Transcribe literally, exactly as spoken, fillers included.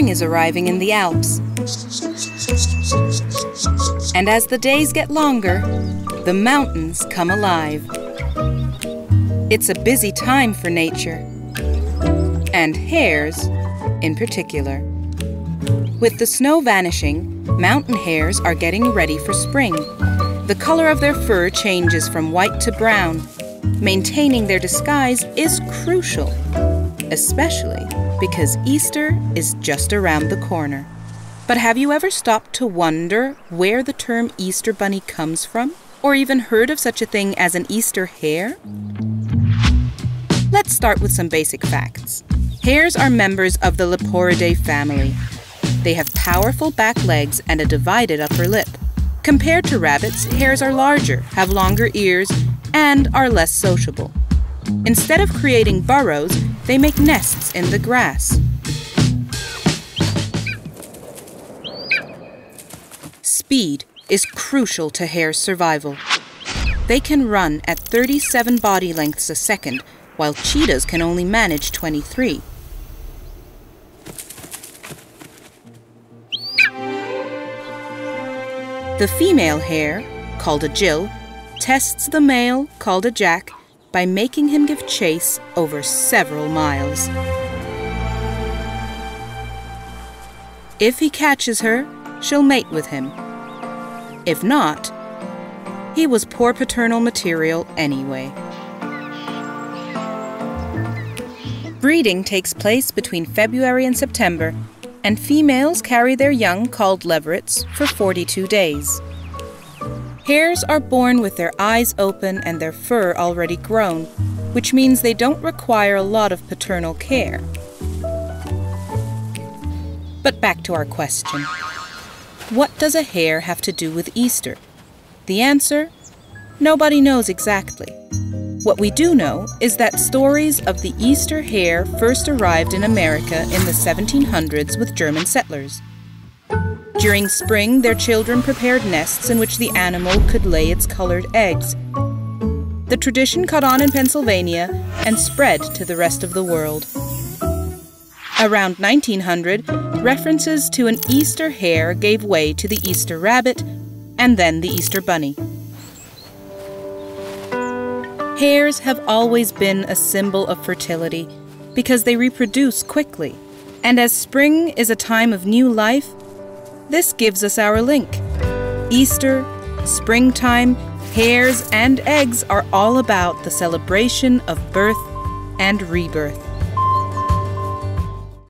spring is arriving in the Alps. And as the days get longer, the mountains come alive. It's a busy time for nature, and hares in particular. With the snow vanishing, mountain hares are getting ready for spring. The color of their fur changes from white to brown. Maintaining their disguise is crucial, especially because Easter is just around the corner. But have you ever stopped to wonder where the term Easter bunny comes from? Or even heard of such a thing as an Easter hare? Let's start with some basic facts. Hares are members of the Leporidae family. They have powerful back legs and a divided upper lip. Compared to rabbits, hares are larger, have longer ears, and are less sociable. Instead of creating burrows, they make nests in the grass. Speed is crucial to hare survival. They can run at thirty-seven body lengths a second, while cheetahs can only manage twenty-three. The female hare, called a jill, tests the male, called a jack, by making him give chase over several miles. If he catches her, she'll mate with him. If not, he was poor paternal material anyway. Breeding takes place between February and September, and females carry their young, called leverets, for forty-two days. Hares are born with their eyes open and their fur already grown, which means they don't require a lot of paternal care. But back to our question. What does a hare have to do with Easter? The answer? Nobody knows exactly. What we do know is that stories of the Easter hare first arrived in America in the seventeen hundreds with German settlers. During spring, their children prepared nests in which the animal could lay its colored eggs. The tradition caught on in Pennsylvania and spread to the rest of the world. Around nineteen hundred, references to an Easter hare gave way to the Easter rabbit and then the Easter bunny. Hares have always been a symbol of fertility because they reproduce quickly. And as spring is a time of new life, this gives us our link. Easter, springtime, hares, and eggs are all about the celebration of birth and rebirth.